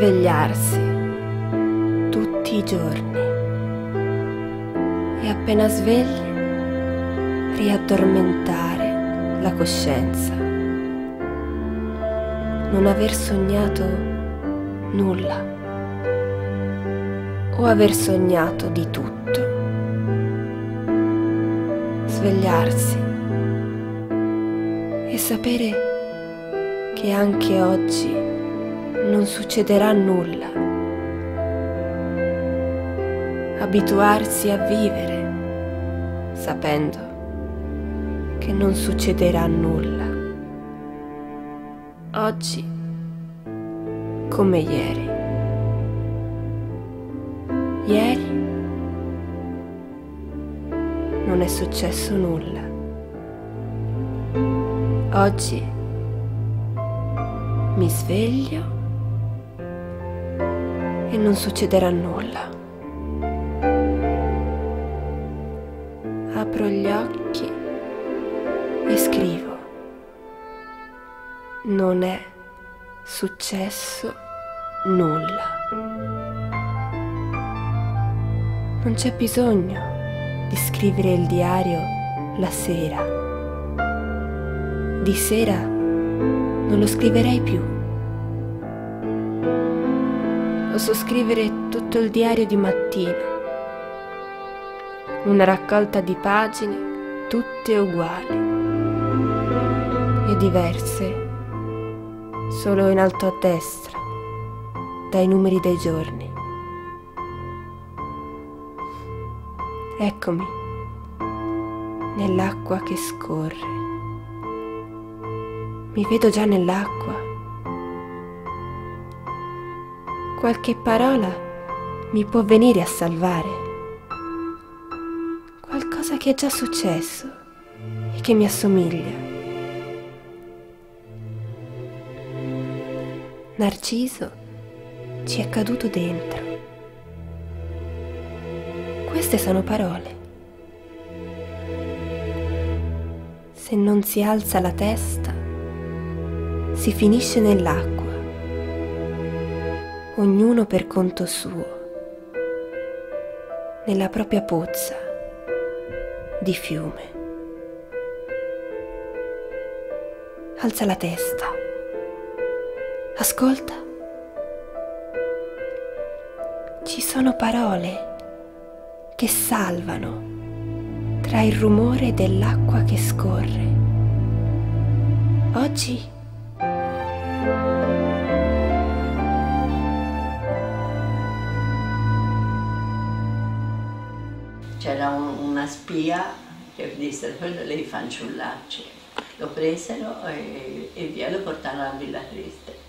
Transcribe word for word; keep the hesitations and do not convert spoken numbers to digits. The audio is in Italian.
svegliarsi tutti i giorni e appena svegli riaddormentare la coscienza. Non aver sognato nulla o aver sognato di tutto. Svegliarsi e sapere che anche oggi non succederà nulla. Abituarsi a vivere sapendo che non succederà nulla. Oggi come ieri. Ieri non è successo nulla. Oggi mi sveglio e non succederà nulla. Apro gli occhi e scrivo. Non è successo nulla. Non c'è bisogno di scrivere il diario la sera. Di sera non lo scriverei più. Posso scrivere tutto il diario di mattina, una raccolta di pagine tutte uguali e diverse solo in alto a destra dai numeri dei giorni. Eccomi nell'acqua che scorre. Mi vedo già nell'acqua. Qualche parola mi può venire a salvare. Qualcosa che è già successo e che mi assomiglia. Narciso ci è caduto dentro. Queste sono parole. Se non si alza la testa, si finisce nell'acqua, ognuno per conto suo, nella propria pozza di fiume. Alza la testa, ascolta. Ci sono parole che salvano tra il rumore dell'acqua che scorre. Oggi c'era un, una spia che disse quello lei Fanciullacci, lo presero e, e via lo portarono a Villa Triste.